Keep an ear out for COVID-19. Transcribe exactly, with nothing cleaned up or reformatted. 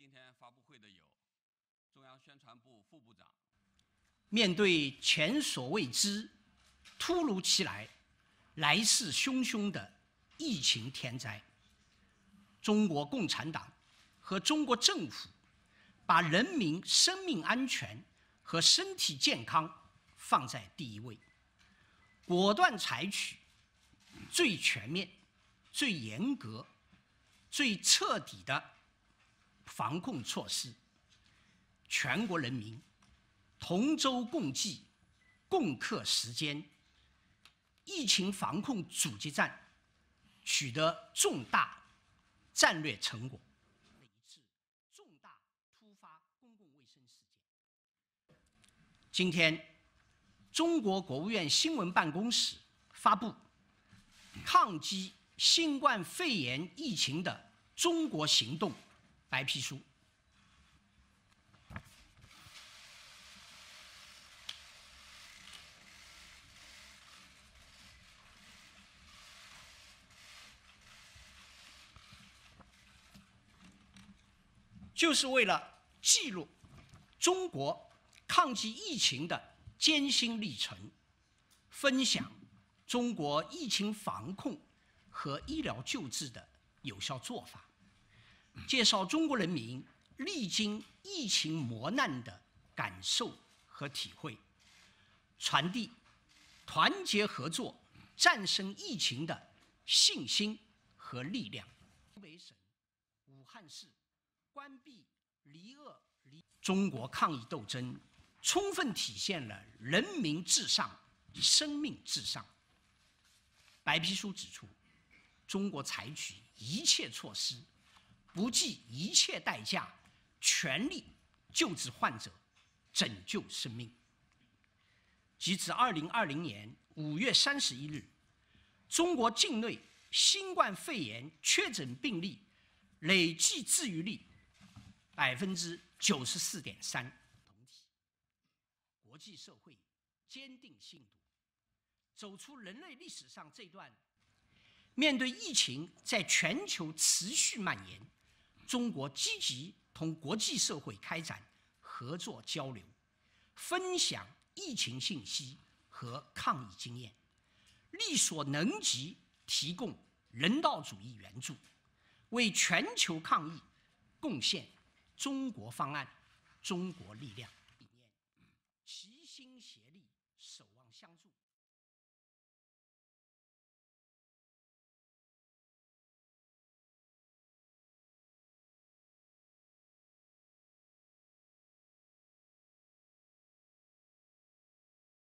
今天发布会的有中央宣传部副部长。面对前所未知、突如其来、来势汹汹的疫情天灾，中国共产党和中国政府把人民生命安全和身体健康放在第一位，果断采取最全面、最严格、最彻底的防控措施，全国人民同舟共济、共克时艰，疫情防控阻击战取得重大战略成果，一次重大突发公共卫生事件。今天，中国国务院新闻办公室发布《抗击新冠肺炎疫情的中国行动》白皮书。就是为了记录中国抗击疫情的艰辛历程，分享中国疫情防控和医疗救治的有效做法，介绍中国人民历经疫情磨难的感受和体会，传递团结合作、战胜疫情的信心和力量。湖北省武汉市关闭离鄂离中国抗疫斗争，充分体现了人民至上、生命至上。白皮书指出，中国采取一切措施，不计一切代价，全力救治患者，拯救生命。截至二零二零年五月三十一日，中国境内新冠肺炎确诊病例累计治愈率百分之九十四点三，国际社会坚定信笃，走出人类历史上这段。面对疫情在全球持续蔓延，中国积极同国际社会开展合作交流，分享疫情信息和抗疫经验，力所能及提供人道主义援助，为全球抗疫贡献中国方案、中国力量。理念齐心协